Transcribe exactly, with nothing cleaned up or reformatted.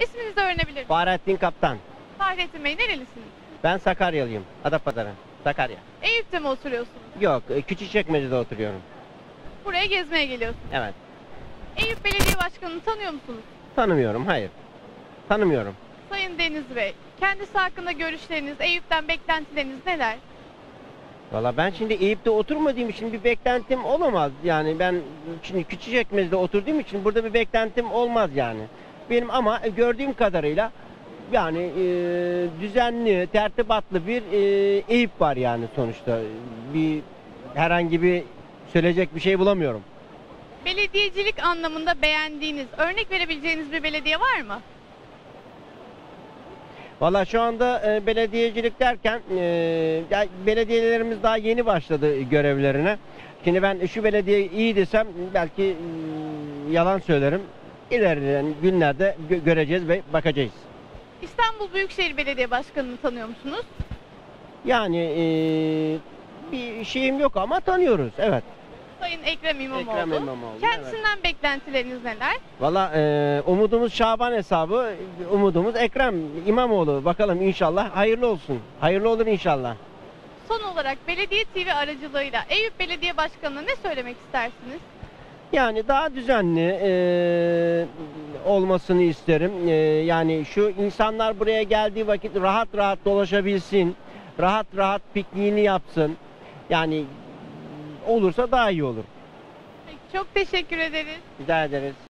İsminizi öğrenebilir miyim? Fahrettin Kaptan. Fahrettin Bey, nerelisiniz? Ben Sakaryalıyım. Adapazarı, Sakarya. Eyüp'te mi oturuyorsunuz? Yok, Küçükçekmece'de oturuyorum. Buraya gezmeye geliyorsunuz? Evet. Eyüp Belediye Başkanı'nı tanıyor musunuz? Tanımıyorum, hayır. Tanımıyorum. Sayın Deniz Bey, kendisi hakkında görüşleriniz, Eyüp'ten beklentileriniz neler? Valla ben şimdi Eyüp'te oturmadığım için bir beklentim olamaz. Yani ben şimdi Küçükçekmece'de oturduğum için burada bir beklentim olmaz yani. Benim ama gördüğüm kadarıyla yani e, düzenli, tertibatlı bir e, Eyüp var yani sonuçta. Bir herhangi bir söyleyecek bir şey bulamıyorum. Belediyecilik anlamında beğendiğiniz, örnek verebileceğiniz bir belediye var mı? Valla şu anda e, belediyecilik derken e, belediyelerimiz daha yeni başladı görevlerine. Şimdi ben şu belediye iyi desem belki e, yalan söylerim. İlerleyen günlerde gö göreceğiz ve bakacağız. İstanbul Büyükşehir Belediye Başkanı'nı tanıyor musunuz? Yani e, bir şeyim yok ama tanıyoruz, evet. Sayın Ekrem İmamoğlu. Ekrem İmamoğlu. Kendisinden evet. Beklentileriniz neler? Valla e, umudumuz Şaban hesabı, umudumuz Ekrem İmamoğlu. Bakalım inşallah hayırlı olsun. Hayırlı olur inşallah. Son olarak Belediye T V aracılığıyla Eyüp Belediye Başkanı'na ne söylemek istersiniz? Yani daha düzenli e, olmasını isterim. E, yani şu insanlar buraya geldiği vakit rahat rahat dolaşabilsin, rahat rahat pikniğini yapsın. Yani olursa daha iyi olur. Çok teşekkür ederiz. Rica ederiz.